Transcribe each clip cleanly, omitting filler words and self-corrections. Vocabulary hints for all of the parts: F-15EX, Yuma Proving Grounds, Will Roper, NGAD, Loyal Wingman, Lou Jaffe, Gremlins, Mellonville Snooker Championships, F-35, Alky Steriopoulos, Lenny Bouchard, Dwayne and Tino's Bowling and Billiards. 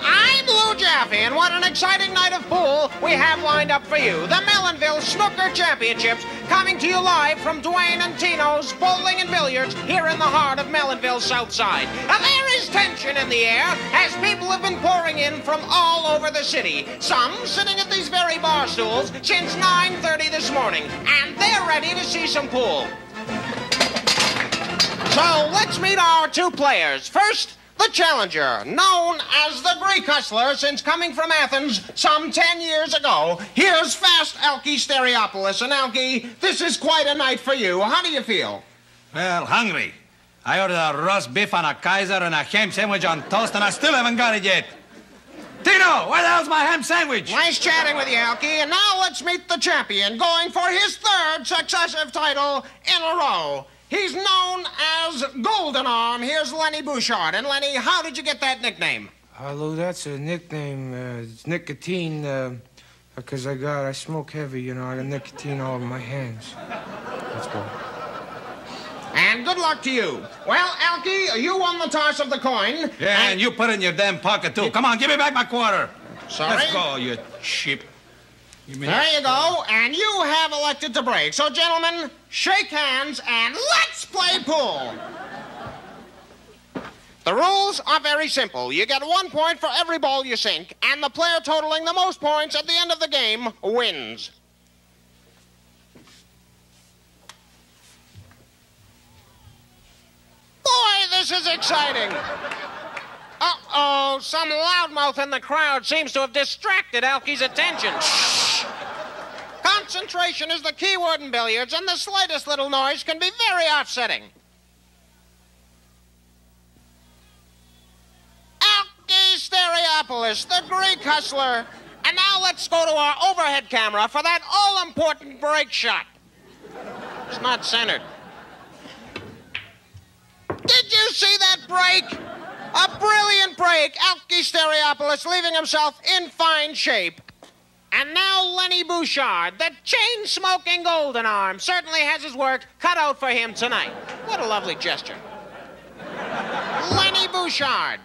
Hi, I'm Lou Jaffe, and what an exciting night of pool we have lined up for you. The Mellonville Snooker Championships, coming to you live from Dwayne and Tino's Bowling and Billiards here in the heart of Mellonville's South Side. Now, there is tension in the air as people have been pouring in from all over the city, some sitting at these very bar stools since 9:30 this morning, and they're ready to see some pool. So let's meet our two players. First, the challenger, known as the Greek Hustler since coming from Athens some 10 years ago. Here's fast Alky Steriopoulos. And Alky, this is quite a night for you. How do you feel? Well, hungry. I ordered a roast beef and a Kaiser and a ham sandwich on toast, and I still haven't got it yet. Tino, where the hell's my ham sandwich? Nice chatting with you, Alky. And now let's meet the champion, going for his third successive title in a row. He's known as Golden Arm. Here's Lenny Bouchard. And Lenny, how did you get that nickname? Lou, that's a nickname. It's nicotine, because I smoke heavy, you know. I got nicotine all over my hands. That's good. And good luck to you. Well, Alky, you won the toss of the coin. Yeah, and you put it in your damn pocket, too. Come on, give me back my quarter. Sorry? Let's go, you cheap. There you go, and you have elected to break. So, gentlemen, shake hands and let's play pool. The rules are very simple. You get 1 point for every ball you sink, and the player totaling the most points at the end of the game wins. Boy, this is exciting. Uh-oh, some loudmouth in the crowd seems to have distracted Alky's attention. Concentration is the key word in billiards, and the slightest little noise can be very upsetting. Alky Steriopoulos, the Greek Hustler. And now let's go to our overhead camera for that all-important break shot. It's not centered. Did you see that break? A brilliant break. Alky Steriopoulos leaving himself in fine shape. And now Lenny Bouchard, the chain-smoking Golden Arm, certainly has his work cut out for him tonight. What a lovely gesture. Lenny Bouchard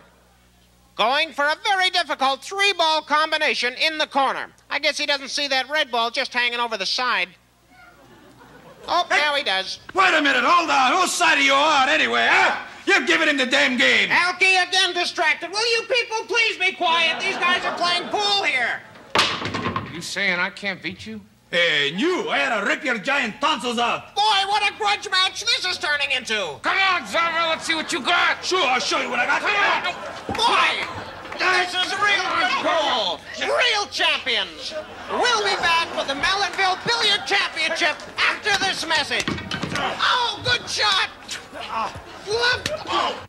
going for a very difficult three-ball combination in the corner. I guess he doesn't see that red ball just hanging over the side. Oh, hey, now he does. Wait a minute, hold on. Whose side are you on anyway, huh? You're giving him the damn game. Alky again distracted. Will you people please be quiet? These guys are playing pool here. You saying I can't beat you? Hey, you! I had to rip your giant tonsils out! Boy, what a grudge match this is turning into! Come on, Zorro, let's see what you got! Sure, I'll show you what I got! Come on! Boy! This is real pool! Real champions! We'll be back with the Mellonville Billiard Championship after this message! Oh, good shot! Left! Oh.